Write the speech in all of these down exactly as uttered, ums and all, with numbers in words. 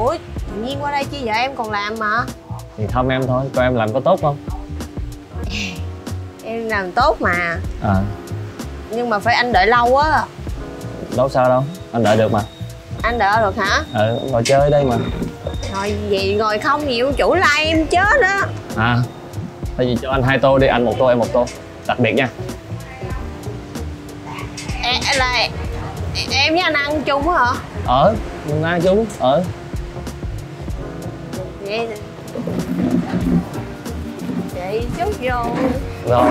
Ủa, tự nhiên qua đây chi vậy, em còn làm mà. Thì thăm em thôi, coi em làm có tốt không. Em làm tốt mà. À. Nhưng mà phải anh đợi lâu á. Đâu sao đâu, anh đợi được mà. Anh đợi được hả? Ừ, ngồi chơi ở đây mà. Thôi vậy ngồi không nhiều chủ like em chết đó. À, tại vì cho anh hai tô đi, anh một tô em một tô. Đặc biệt nha. Em là em với anh ăn chung á hả? Ờ, ăn chung, ờ. Vậy vậy chút vô. Rồi. Đó.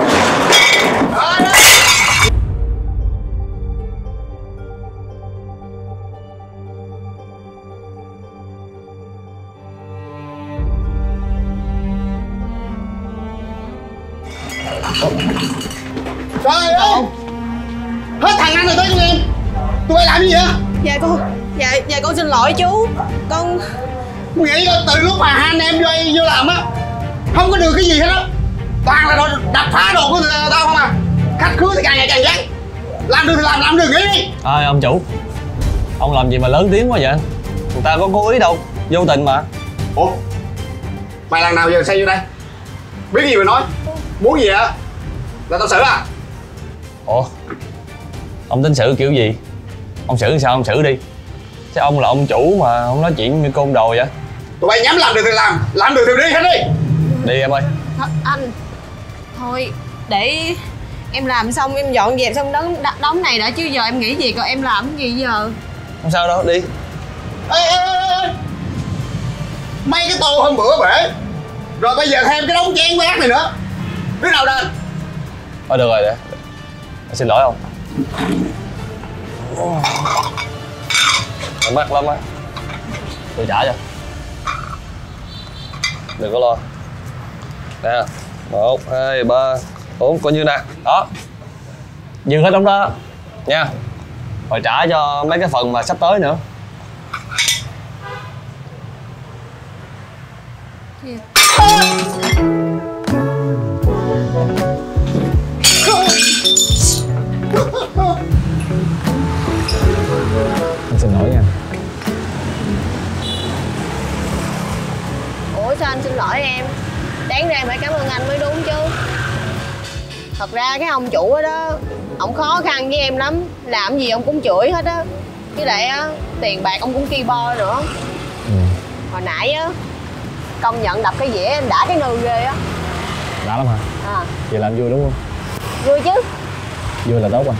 Trời ơi! Hết thằng anh rồi tới nghe em! Tụi bay làm gì vậy? Dạ con... Dạ... Dạ con xin lỗi chú. Con... Con nghĩ coi từ lúc mà hai anh em vô, vô làm á, không có được cái gì hết á. Toàn là đập phá đồ của tao không à. Khách khứa thì càng ngày càng vắng. Làm được thì làm, làm được nghĩ đi. Ơi à, ông chủ, ông làm gì mà lớn tiếng quá vậy? Người ta có cố ý đâu, vô tình mà. Ủa? Mày lần nào giờ xây vô đây? Biết gì mà nói? Muốn gì vậy? Là tao xử à? Ủa? Ông tính xử kiểu gì? Ông xử sao ông xử đi. Chứ ông là ông chủ mà ông nói chuyện như côn đồ vậy. Tụi bay nhắm làm được thì làm, làm được thì đi, hết đi. Đi em ơi. Thật anh. Thôi để em làm xong em dọn dẹp xong đống đống này đã chứ giờ em nghĩ gì còn em làm cái gì giờ. Không sao đâu, đi. Ê ê ê. Mấy cái tô hôm bữa bể. Rồi bây giờ thêm cái đống chén quát này nữa. Đứa nào đền? Thôi được rồi, để anh xin lỗi ông. Mày mắc lắm á. Tôi trả cho. Đừng có lo. Nè, một, hai, ba, bốn, coi như nè. Đó. Dừng hết đống đó nha. Rồi trả cho mấy cái phần mà sắp tới nữa. Anh xin lỗi nha. Ủa sao anh xin lỗi em? Đáng ra phải cảm ơn anh mới đúng chứ. Thật ra cái ông chủ đó, đó ông khó khăn với em lắm. Làm gì ông cũng chửi hết á. Với lại á, tiền bạc ông cũng ki bo nữa. Ừ. Hồi nãy á, công nhận đập cái dĩa em đã cái nư ghê á. Đã lắm hả? À. Vậy làm vui đúng không? Vui chứ. Vui là tốt anh.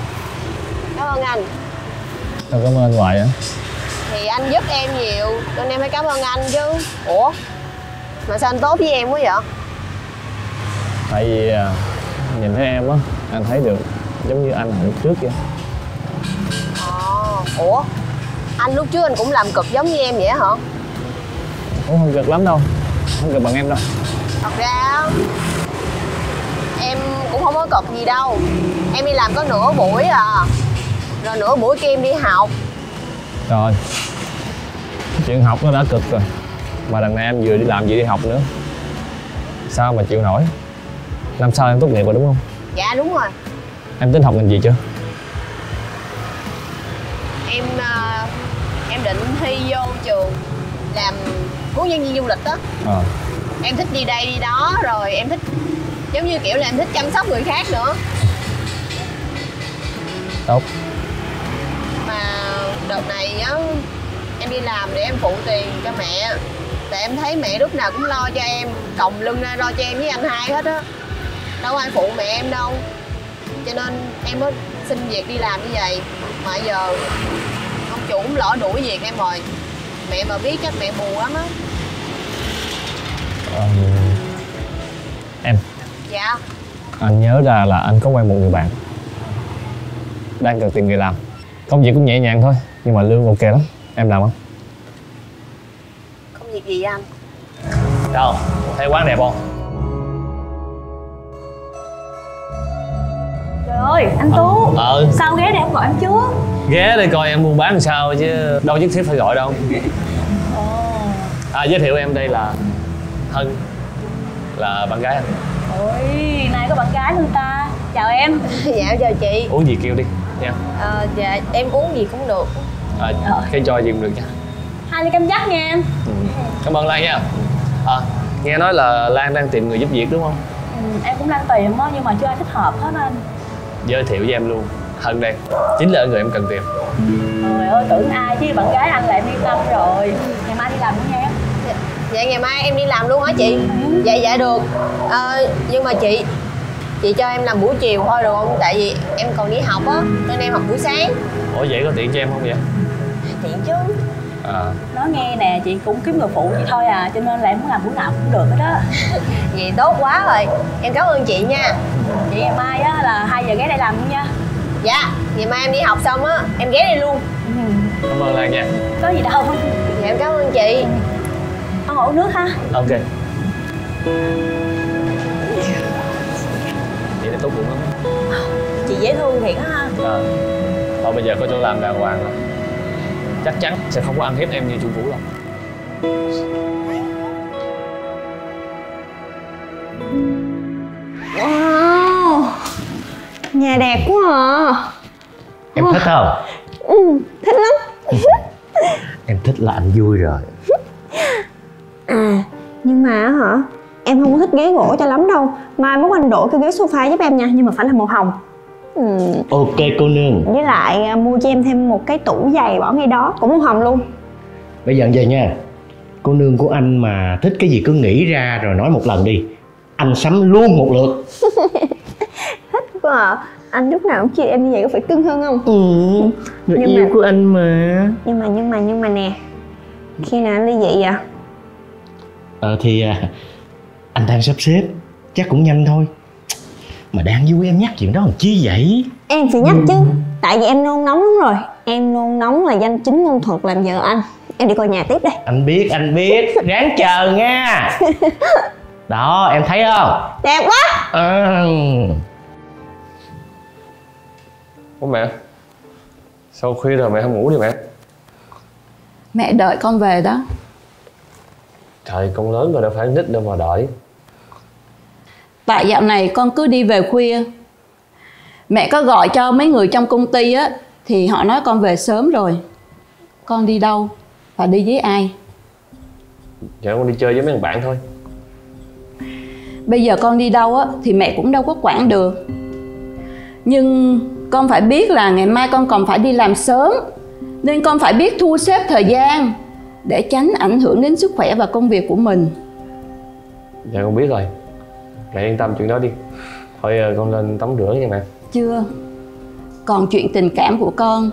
Cảm ơn anh. Tao cảm ơn anh hoài á. Thì anh giúp em nhiều nên em phải cảm ơn anh chứ. Ủa? Mà sao anh tốt với em quá vậy? Tại vì nhìn thấy em á, anh thấy được giống như anh lúc trước vậy. À, ủa? Anh lúc trước anh cũng làm cực giống như em vậy hả? Cũng không cực lắm đâu. Không cực bằng em đâu. Thật ra em cũng không có cực gì đâu. Em đi làm có nửa buổi à. Rồi nửa buổi kia em đi học. Rồi. Chuyện học nó đã cực rồi. Mà đằng này em vừa đi làm vừa đi học nữa. Sao mà chịu nổi. Năm sau em tốt nghiệp rồi đúng không? Dạ đúng rồi. Em tính học ngành gì chưa? Em... Uh, em định thi vô trường làm hướng dẫn viên du lịch đó. À. Em thích đi đây đi đó rồi em thích... Giống như kiểu là em thích chăm sóc người khác nữa. Tốt. Mà đợt này á, em đi làm để em phụ tiền cho mẹ. Tại em thấy mẹ lúc nào cũng lo cho em, còng lưng ra lo cho em với anh hai hết á. Đâu ai phụ mẹ em đâu. Cho nên em mới xin việc đi làm như vậy. Mà giờ ông chủ cũng lỡ đuổi việc em rồi. Mẹ mà biết chắc mẹ buồn lắm á. Ờ... Em. Dạ. Anh nhớ ra là anh có quen một người bạn đang cần tìm người làm. Công việc cũng nhẹ nhàng thôi, nhưng mà lương ok lắm. Em làm không? Công việc gì anh? Đâu, thấy quán đẹp không? Trời ơi, anh Tú. À, ờ. Sao ghé đây không gọi em trước? Ghé đây coi em buôn bán làm sao chứ đâu nhất thiết phải gọi đâu. À, giới thiệu em đây là Hân, là bạn gái anh. Ôi, nay có bạn gái luôn ta. Chào em. Dạ, chào chị. Uống gì kêu đi nha. Ờ, dạ, em uống gì cũng được. À, ờ. Cái cho gì cũng được nha. Hai ly cam dắt nha em. Ừ. Cảm ơn Lan nha. À, nghe nói là Lan đang tìm người giúp việc đúng không? Ừ, em cũng đang tìm đó, nhưng mà chưa ai thích hợp hết anh. Giới thiệu với em luôn, Hân đây, chính là người em cần tìm. Trời ơi, tưởng ai chứ bạn gái anh là em yên tâm rồi. Ngày mai đi làm cũng nha em. Dạ ngày mai em đi làm luôn hả chị? Ừ. Dạ dạ được. À, nhưng mà chị chị cho em làm buổi chiều thôi được không? Tại vì em còn đi học á, nên em học buổi sáng. Ủa vậy có tiện cho em không vậy? Tiện chứ. À. Nói nghe nè, chị cũng kiếm người phụ vậy thôi à, cho nên là em muốn làm buổi nào cũng được hết á. Vậy tốt quá rồi, em cảm ơn chị nha. Vậy ngày mai á là hai giờ ghé đây làm luôn nha. Dạ, ngày mai em đi học xong á, em ghé đây luôn. Ừ. Cảm ơn Lan nha. Có gì đâu. Dạ em cảm ơn chị. Ăn ổ nước ha. Ok. Vậy là tốt bụng lắm. Chị dễ thương thiệt ha. À. Thôi bây giờ có chỗ làm đàng hoàng rồi, chắc chắn sẽ không có ăn hiếp em như chú Vũ đâu. Wow, nhà đẹp quá à. Em thích không? Ừ, thích lắm. Em thích là anh vui rồi. À, nhưng mà hả, em không có thích ghế gỗ cho lắm đâu. Mai mốt anh đổi cái ghế sofa giúp em nha, nhưng mà phải là màu hồng. Ừ. Ok cô nương. Với lại mua cho em thêm một cái tủ giày bỏ ngay đó, cũng màu hồng luôn. Bây giờ về nha. Cô nương của anh mà thích cái gì cứ nghĩ ra rồi nói một lần đi, anh sắm luôn một lượt. Thích quá à. Anh lúc nào cũng chia em như vậy có phải cưng hơn không? Ừ, người nhưng yêu mà, của anh mà. Nhưng mà nhưng mà nhưng mà nè, khi nào anh ly dị vậy? Ờ thì anh đang sắp xếp, chắc cũng nhanh thôi. Mà đang vui em nhắc chuyện đó làm chi vậy? Em phải nhắc chứ, tại vì em nôn nóng lắm rồi. Em nôn nóng là danh chính ngôn thuận làm vợ anh. Em đi coi nhà tiếp đây. Anh biết, anh biết, ráng chờ nha. Đó, em thấy không? Đẹp quá. À. Ủa mẹ, sau khuya rồi mẹ không ngủ đi mẹ. Mẹ đợi con về đó. Trời, con lớn rồi đâu phải nít đâu mà đợi. Tại dạo này con cứ đi về khuya. Mẹ có gọi cho mấy người trong công ty á, thì họ nói con về sớm rồi. Con đi đâu? Và đi với ai? Dạ con đi chơi với mấy thằng bạn thôi. Bây giờ con đi đâu á thì mẹ cũng đâu có quản được. Nhưng con phải biết là ngày mai con còn phải đi làm sớm, nên con phải biết thu xếp thời gian để tránh ảnh hưởng đến sức khỏe và công việc của mình. Dạ con biết rồi, mẹ yên tâm chuyện đó đi. Thôi con lên tắm rửa nha mẹ. Chưa. Còn chuyện tình cảm của con,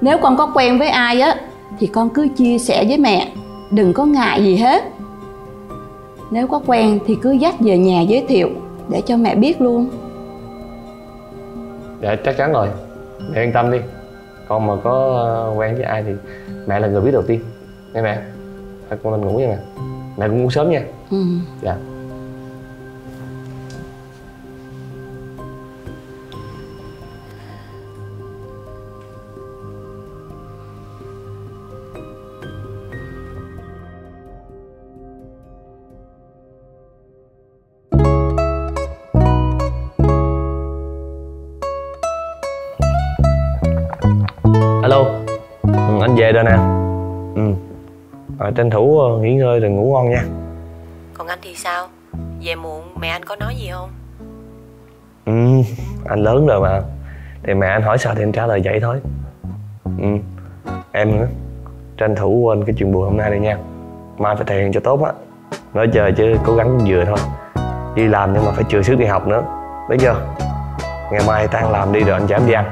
nếu con có quen với ai á thì con cứ chia sẻ với mẹ, đừng có ngại gì hết. Nếu có quen thì cứ dắt về nhà giới thiệu để cho mẹ biết luôn. Dạ chắc chắn rồi, mẹ yên tâm đi. Con mà có quen với ai thì mẹ là người biết đầu tiên. Nghe mẹ, con lên ngủ nha mẹ. Mẹ cũng ngủ sớm nha. Ừ. Dạ. Alo, ừ, anh về rồi nè. Ừ. À, tranh thủ nghỉ ngơi rồi ngủ ngon nha. Còn anh thì sao? Về muộn mẹ anh có nói gì không? Ừ, anh lớn rồi mà, thì mẹ anh hỏi sao thì anh trả lời vậy thôi. Ừ. Em nữa, tranh thủ quên cái chuyện buồn hôm nay đi nha. Mai phải thể hiện cho tốt á. Nói chơi chứ cố gắng vừa thôi. Đi làm nhưng mà phải chừa sức đi học nữa, biết chưa? Ngày mai tan làm đi rồi anh giảm đi ăn.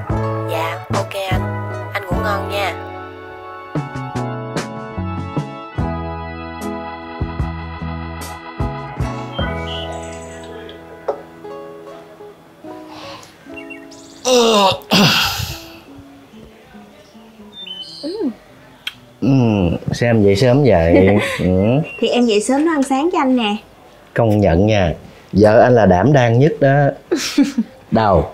Dạ, ok anh. Anh ngủ ngon nha. Ừ, sao em dậy sớm vậy? Ừ. Thì em dậy sớm nó ăn sáng cho anh nè. Công nhận nha, vợ anh là đảm đang nhất đó. Đâu,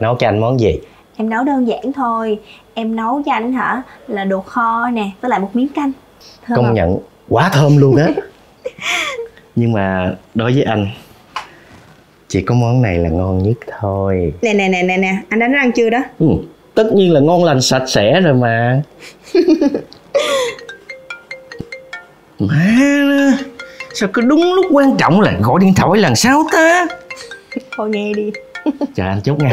nấu cho anh món gì? Em nấu đơn giản thôi. Em nấu cho anh hả là đồ kho nè, với lại một miếng canh. Thơm. Công nhận, quá thơm luôn á. Nhưng mà đối với anh, chỉ có món này là ngon nhất thôi. Nè nè nè nè nè, anh đánh răng chưa đó? Ừ, tất nhiên là ngon lành sạch sẽ rồi mà. Má nó, sao cứ đúng lúc quan trọng là gọi điện thoại lần sau ta? Thôi nghe đi. Chờ anh chút nha.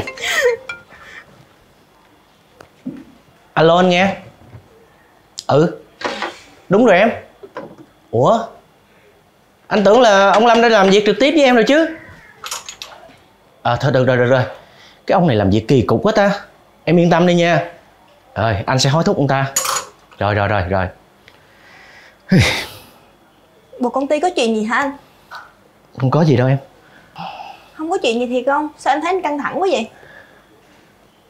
Alo anh nghe. Ừ, đúng rồi em. Ủa, anh tưởng là ông Lâm đã làm việc trực tiếp với em rồi chứ? À thôi được rồi, rồi rồi. Cái ông này làm việc kỳ cục quá ta. Em yên tâm đi nha. Rồi anh sẽ hối thúc ông ta. Rồi rồi rồi rồi. Bộ công ty có chuyện gì hả anh? Không có gì đâu em. Không có chuyện gì thiệt không? Sao em thấy anh căng thẳng quá vậy?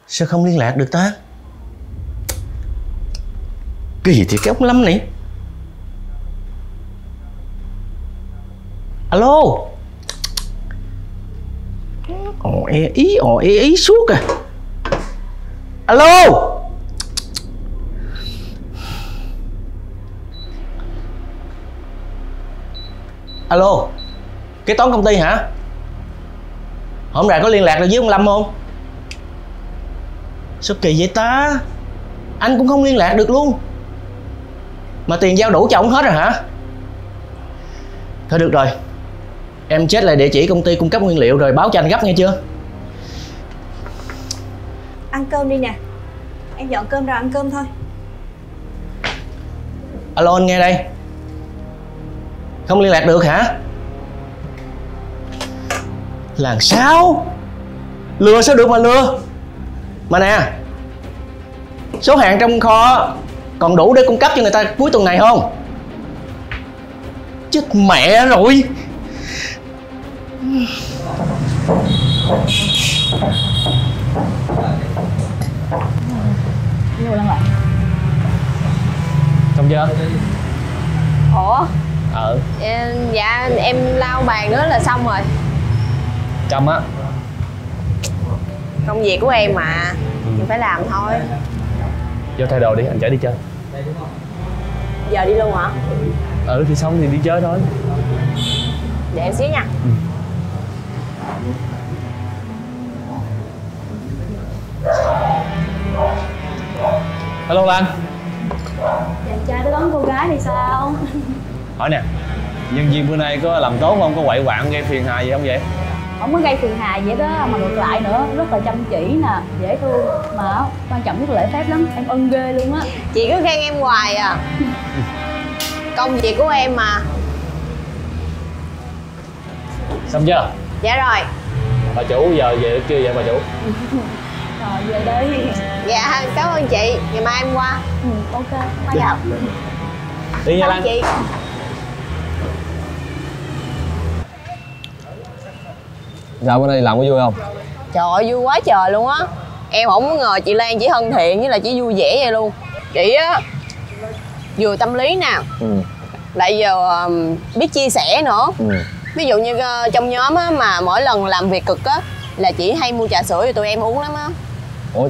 Sao không liên lạc được ta? Cái gì thiệt cái ông Lâm này. Alo. Ồ e ý, ồ e ý suốt à. Alo. Alo. Kế toán công ty hả? Hôm nay có liên lạc được với ông Lâm không? Sao kỳ vậy ta? Anh cũng không liên lạc được luôn. Mà tiền giao đủ cho ông hết rồi hả? Thôi được rồi. Em chết lại địa chỉ công ty cung cấp nguyên liệu rồi báo cho anh gấp nghe chưa? Ăn cơm đi nè. Em dọn cơm ra ăn cơm thôi. Alo anh nghe đây. Không liên lạc được hả? Làm sao? Lừa sao được mà lừa. Mà nè, số hàng trong kho còn đủ để cung cấp cho người ta cuối tuần này không? Chết mẹ rồi. Xong chưa? Ủa? Ờ. Dạ em lau bàn nữa là xong rồi. Cầm á. Công việc của em mà. Mình phải làm thôi. Vô thay đồ đi, anh chở đi chơi. Giờ đi luôn hả? Ừ thì xong thì đi chơi thôi. Để em xíu nha. Ừ. Hello Lan. Dạ cha tới đón cô gái thì sao? Hỏi nè, nhân viên bữa nay có làm tốt không? Có quậy quạng gây phiền hà gì không vậy? Không có gây phiền hà vậy đó, mà ngược lại nữa, rất là chăm chỉ nè, dễ thương. Mà quan trọng nhất là lễ phép lắm, em ân ghê luôn á. Chị cứ khen em hoài à. Công việc của em mà. Xong chưa? Dạ rồi. Bà chủ giờ về chưa vậy bà chủ? Rồi về đi. Dạ cảm ơn chị, ngày mai em qua. Ừ, ok, mai gặp. Đi nha Lan chị. Dạo bữa nay làm có vui không? Trời ơi vui quá trời luôn á. Em không có ngờ chị Lan chỉ thân thiện với là chỉ vui vẻ vậy luôn. Chị á vừa tâm lý nè, ừ. lại vừa biết chia sẻ nữa. Ừ. Ví dụ như trong nhóm á, mà mỗi lần làm việc cực á là chị hay mua trà sữa cho tụi em uống lắm á. Ủa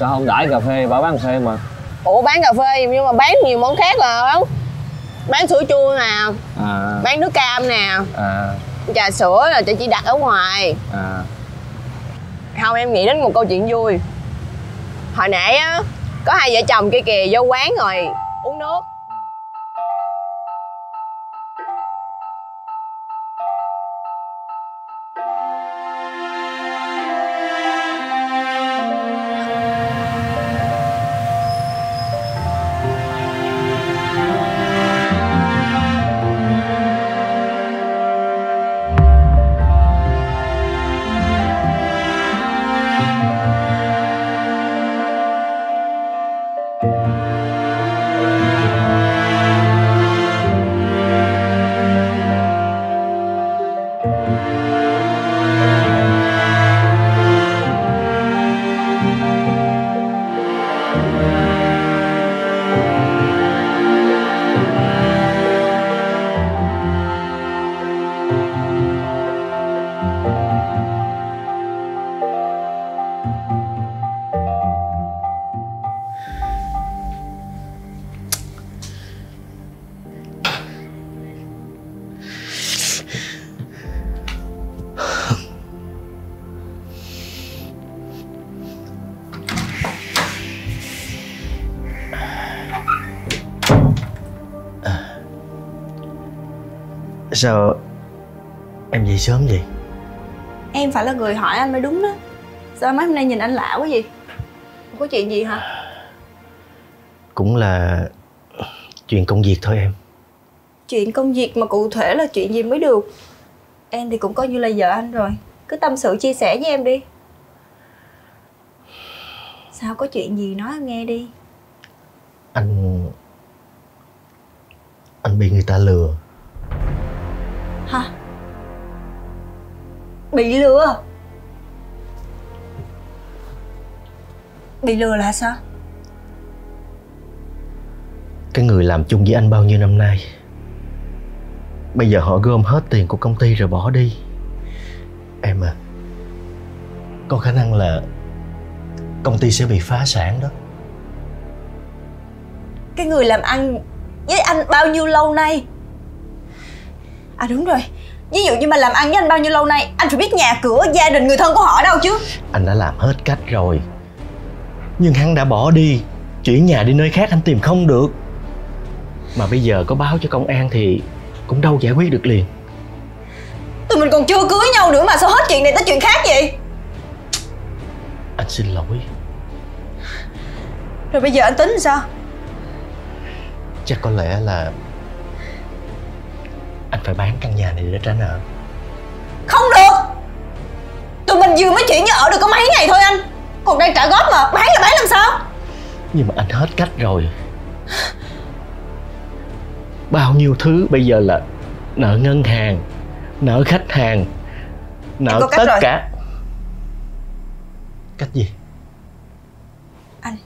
sao không đãi cà phê, bảo bán cà phê mà. Ủa bán cà phê nhưng mà bán nhiều món khác là bán sữa chua nè, à. bán nước cam nè, à. trà sữa là chị chỉ đặt ở ngoài. À. Không em nghĩ đến một câu chuyện vui. Hồi nãy á có hai vợ chồng kia kìa vô quán rồi uống nước. Thank you. Sao em về sớm vậy? Em phải là người hỏi anh mới đúng đó. Sao mấy hôm nay nhìn anh lạ quá vậy? Không có chuyện gì hả? Cũng là chuyện công việc thôi em. Chuyện công việc mà cụ thể là chuyện gì mới được. Em thì cũng coi như là vợ anh rồi. Cứ tâm sự chia sẻ với em đi. Sao có chuyện gì nói em nghe đi. Anh... Anh bị người ta lừa. Hả? Bị lừa? Bị lừa là sao? Cái người làm chung với anh bao nhiêu năm nay, bây giờ họ gom hết tiền của công ty rồi bỏ đi. Em à, có khả năng là công ty sẽ bị phá sản đó. Cái người làm ăn với anh bao nhiêu lâu nay? À đúng rồi, ví dụ như mà làm ăn với anh bao nhiêu lâu nay, anh phải biết nhà cửa, gia đình, người thân của họ đâu chứ. Anh đã làm hết cách rồi, nhưng hắn đã bỏ đi, chuyển nhà đi nơi khác anh tìm không được. Mà bây giờ có báo cho công an thì cũng đâu giải quyết được liền. Tụi mình còn chưa cưới nhau nữa mà sao hết chuyện này tới chuyện khác vậy? Anh xin lỗi. Rồi bây giờ anh tính sao? Chắc có lẽ là anh phải bán căn nhà này để trả nợ. Không được. Tụi mình vừa mới chuyển nhà ở được có mấy ngày thôi anh, còn đang trả góp mà. Bán là bán làm sao? Nhưng mà anh hết cách rồi. Bao nhiêu thứ bây giờ là nợ ngân hàng, nợ khách hàng, nợ tất cách rồi. Cả. Cách gì? Anh,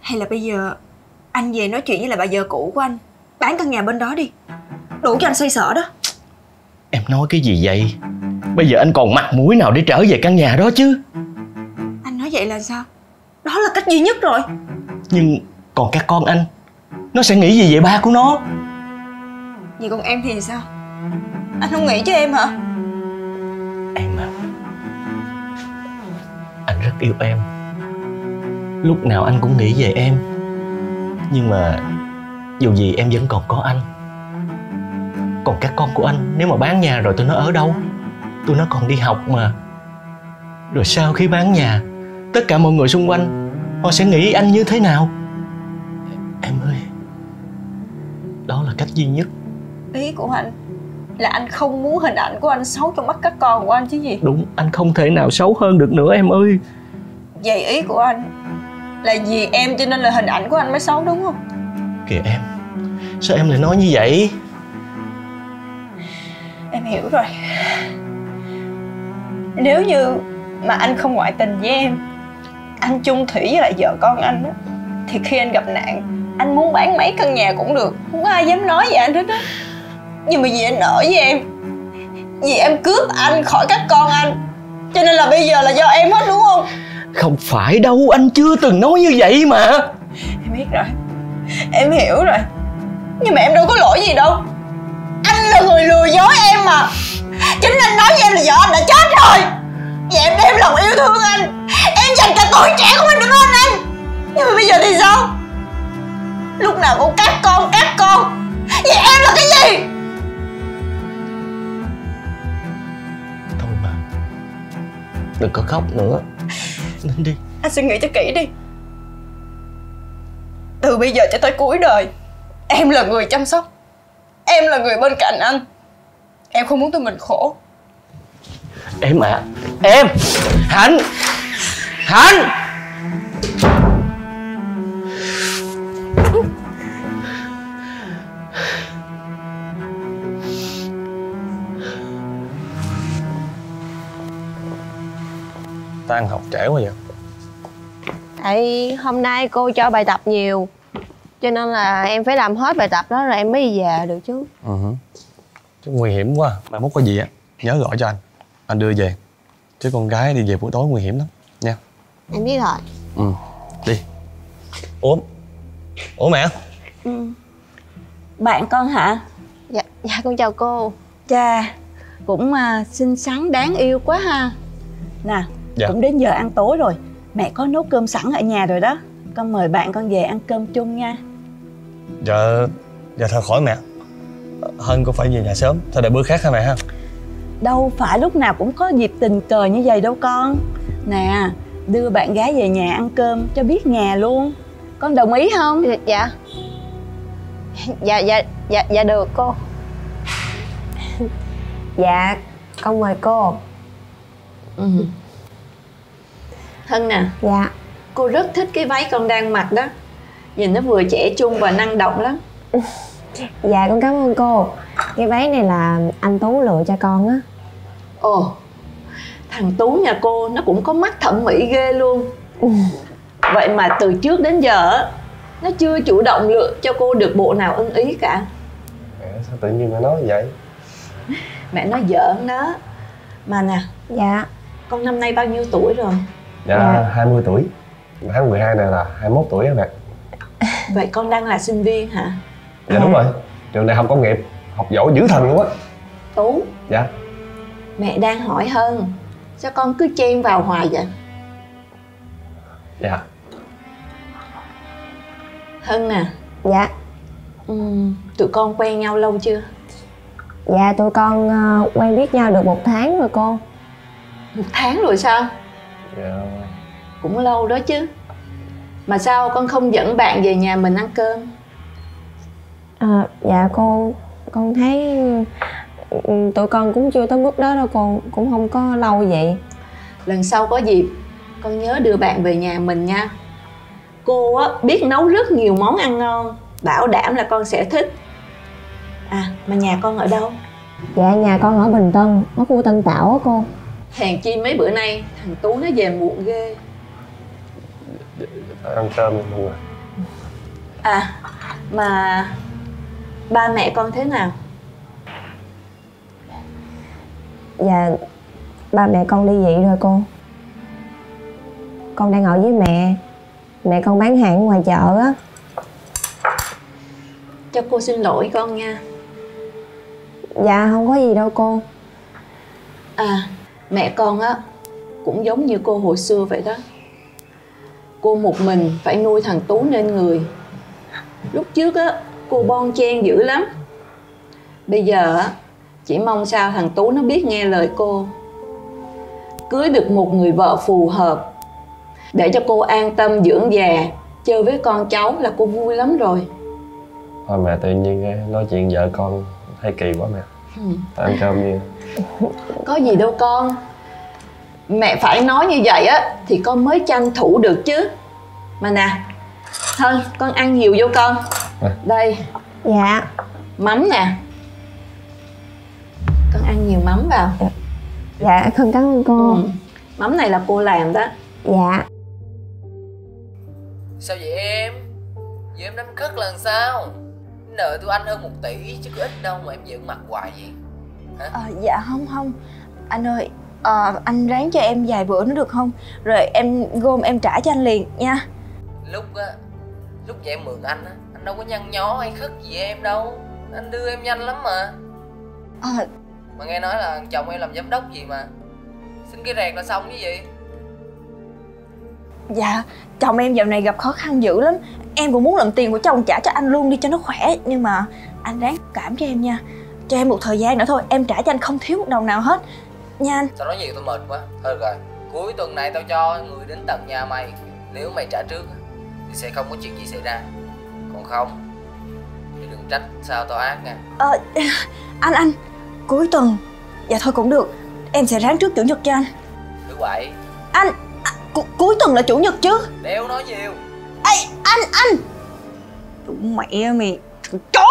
hay là bây giờ anh về nói chuyện với lại bà vợ cũ của anh, bán căn nhà bên đó đi, đủ cho anh xoay sở đó. Em nói cái gì vậy? Bây giờ anh còn mặt mũi nào để trở về căn nhà đó chứ? Anh nói vậy là sao? Đó là cách duy nhất rồi. Nhưng còn các con anh, nó sẽ nghĩ gì về ba của nó? Vậy còn em thì sao? Anh không nghĩ cho em hả? Em à, anh rất yêu em, lúc nào anh cũng nghĩ về em. Nhưng mà dù gì em vẫn còn có anh. Còn các con của anh, nếu mà bán nhà rồi tụi nó ở đâu? Tụi nó còn đi học mà. Rồi sau khi bán nhà, tất cả mọi người xung quanh họ sẽ nghĩ anh như thế nào? Em ơi, đó là cách duy nhất. Ý của anh là anh không muốn hình ảnh của anh xấu trong mắt các con của anh chứ gì? Đúng, anh không thể nào xấu hơn được nữa em ơi. Vậy ý của anh là vì em cho nên là hình ảnh của anh mới xấu đúng không? Kìa em, sao em lại nói như vậy? Em hiểu rồi. Nếu như mà anh không ngoại tình với em, anh chung thủy với lại vợ con anh đó, thì khi anh gặp nạn, anh muốn bán mấy căn nhà cũng được, không có ai dám nói gì anh hết á. Nhưng mà vì anh ở với em, vì em cướp anh khỏi các con anh, cho nên là bây giờ là do em hết đúng không? Không phải đâu, anh chưa từng nói như vậy mà. Em biết rồi, em hiểu rồi. Nhưng mà em đâu có lỗi gì đâu. Anh là người lừa dối em mà. Chính anh nói với em là vợ anh đã chết rồi. Vậy em đem lòng yêu thương anh, em dành cả tuổi trẻ của mình để bên anh. Nhưng mà bây giờ thì sao? Lúc nào cũng các con, các con. Vậy em là cái gì? Thôi mà, đừng có khóc nữa. Nên đi. Anh suy nghĩ cho kỹ đi. Từ bây giờ cho tới cuối đời, em là người chăm sóc, em là người bên cạnh anh. Em không muốn tụi mình khổ. Em ạ, à, em Hạnh, Hạnh. Tan học trễ quá vậy? Tại hôm nay cô cho bài tập nhiều, cho nên là em phải làm hết bài tập đó rồi em mới đi về được chứ. Ừ. Chứ nguy hiểm quá. Mai mốt có gì á nhớ gọi cho anh, anh đưa về. Chứ con gái đi về buổi tối nguy hiểm lắm nha. Em biết rồi. Ừ. Đi. Ủa, Ủa mẹ. Ừ. Bạn con hả? Dạ, dạ con chào cô. Chà, cũng à, xinh xắn đáng yêu quá ha. Nè, dạ, cũng đến giờ ăn tối rồi. Mẹ có nấu cơm sẵn ở nhà rồi đó. Con mời bạn con về ăn cơm chung nha. Dạ, dạ thôi khỏi mẹ. Hân cũng phải về nhà sớm, thôi để bữa khác hả mẹ ha? Đâu phải lúc nào cũng có dịp tình cờ như vậy đâu con. Nè, đưa bạn gái về nhà ăn cơm cho biết nhà luôn. Con đồng ý không? Dạ. Dạ, dạ, dạ, dạ được cô. Dạ, con mời cô. Ừ. Hân nè. Dạ. Cô rất thích cái váy con đang mặc đó. Nhìn nó vừa trẻ trung và năng động lắm. Dạ, con cảm ơn cô. Cái váy này là anh Tú lựa cho con á. Ồ, thằng Tú nhà cô nó cũng có mắt thẩm mỹ ghê luôn. Ừ. Vậy mà từ trước đến giờ nó chưa chủ động lựa cho cô được bộ nào ưng ý cả. Mẹ, sao tự nhiên mẹ nói vậy? Mẹ nói giỡn đó. Mà nè. Dạ. Con năm nay bao nhiêu tuổi rồi? Dạ, dạ. hai mươi tuổi. Tháng mười hai này là hai mươi mốt tuổi á mẹ. Vậy con đang là sinh viên hả? Dạ đúng rồi, trường đại học công nghiệp. Học giỏi dữ thần luôn á. Tú. Dạ. Mẹ đang hỏi Hân, sao con cứ chen vào hoài vậy? Dạ. Hân à. Dạ. Ừ, tụi con quen nhau lâu chưa? Dạ tụi con uh, quen biết nhau được một tháng rồi cô. Một tháng rồi sao? Dạ. Cũng lâu đó chứ. Mà sao con không dẫn bạn về nhà mình ăn cơm? À, dạ cô, con thấy tụi con cũng chưa tới mức đó đâu cô, cũng không có lâu vậy. Lần sau có dịp con nhớ đưa bạn về nhà mình nha. Cô á, biết nấu rất nhiều món ăn ngon, bảo đảm là con sẽ thích. À, mà nhà con ở đâu? Dạ, nhà con ở Bình Tân, ở khu Tân Tảo á cô. Hèn chi mấy bữa nay thằng Tú nó về muộn ghê. Ăn cơm luôn rồi. À, mà ba mẹ con thế nào? Dạ, ba mẹ con ly dị rồi cô. Con đang ở với mẹ. Mẹ con bán hàng ngoài chợ á. Cho cô xin lỗi con nha. Dạ, không có gì đâu cô. À, mẹ con á cũng giống như cô hồi xưa vậy đó. Cô một mình phải nuôi thằng Tú nên người. Lúc trước á cô bon chen dữ lắm. Bây giờ á chỉ mong sao thằng Tú nó biết nghe lời cô, cưới được một người vợ phù hợp để cho cô an tâm dưỡng già, chơi với con cháu là cô vui lắm rồi. Thôi mẹ, tự nhiên nói chuyện vợ con hay kỳ quá mẹ. Ừ. Ăn cơm đi. Có gì đâu con. Mẹ phải nói như vậy á thì con mới tranh thủ được chứ. Mà nè Hân, con ăn nhiều vô con. À. Đây. Dạ. Mắm nè. Con ăn nhiều mắm vào. Dạ, dạ con cảm ơn cô. Ừ. Mắm này là cô làm đó. Dạ. Sao vậy em? Vậy em đánh khất lần sao? Nợ tôi anh hơn một tỷ chứ có ít đâu mà em giận mặt hoài vậy hả? À, dạ không không anh ơi. À, anh ráng cho em vài bữa nữa được không? Rồi em gom em trả cho anh liền nha. Lúc á, lúc vậy em mượn anh á, anh đâu có nhăn nhó hay khất gì em đâu. Anh đưa em nhanh lắm mà. À... Mà nghe nói là chồng em làm giám đốc gì mà xin cái rẹt là xong chứ gì? Dạ, chồng em dạo này gặp khó khăn dữ lắm. Em cũng muốn làm tiền của chồng trả cho anh luôn đi cho nó khỏe. Nhưng mà anh ráng cảm cho em nha. Cho em một thời gian nữa thôi, em trả cho anh không thiếu một đồng nào hết nha anh. Sao nói nhiều tôi mệt quá. Thôi rồi, cuối tuần này tao cho người đến tận nhà mày. Nếu mày trả trước thì sẽ không có chuyện gì xảy ra. Còn không thì đừng trách sao tao ác nha. Ờ, anh anh cuối tuần. Dạ thôi cũng được. Em sẽ ráng trước chủ nhật cho anh. Thứ bảy. Anh à, cu cuối tuần là chủ nhật chứ. Đéo nói nhiều. Ê, anh anh chủ mẹ mày. Thằng chó.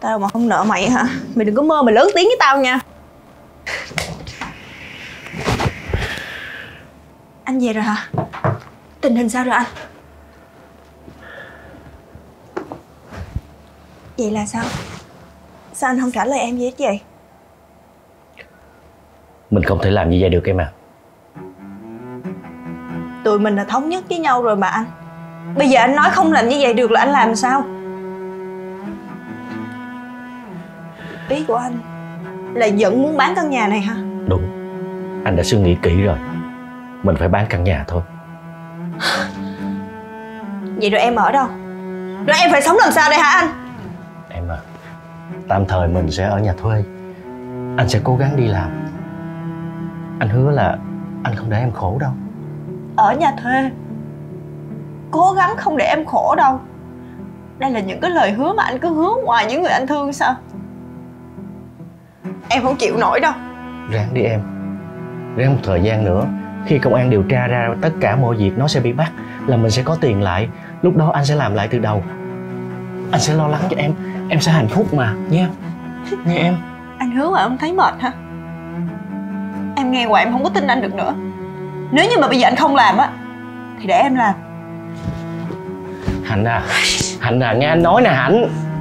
Tao mà không nợ mày hả? Mày đừng có mơ mày lớn tiếng với tao nha. Anh về rồi hả? Tình hình sao rồi anh? Vậy là sao? Sao anh không trả lời em gì hết vậy? Mình không thể làm như vậy được em à. Tụi mình là thống nhất với nhau rồi mà anh. Bây giờ anh nói không làm như vậy được là anh làm sao? Ý của anh là vẫn muốn bán căn nhà này hả? Đúng. Anh đã suy nghĩ kỹ rồi. Mình phải bán căn nhà thôi. Vậy rồi em ở đâu? Rồi em phải sống làm sao đây hả anh? Em à, tạm thời mình sẽ ở nhà thuê. Anh sẽ cố gắng đi làm. Anh hứa là anh không để em khổ đâu. Ở nhà thuê, cố gắng không để em khổ đâu. Đây là những cái lời hứa mà anh cứ hứa hoài những người anh thương sao? Em không chịu nổi đâu. Ráng đi em. Ráng một thời gian nữa, khi công an điều tra ra tất cả mọi việc nó sẽ bị bắt, là mình sẽ có tiền lại. Lúc đó anh sẽ làm lại từ đầu. Anh sẽ lo lắng cho em. Em sẽ hạnh phúc mà, nha. Nghe em. Anh hứa mà ông thấy mệt hả? Em nghe hoài em không có tin anh được nữa. Nếu như mà bây giờ anh không làm á thì để em làm. Hạnh à, Hạnh à, nghe anh nói nè Hạnh.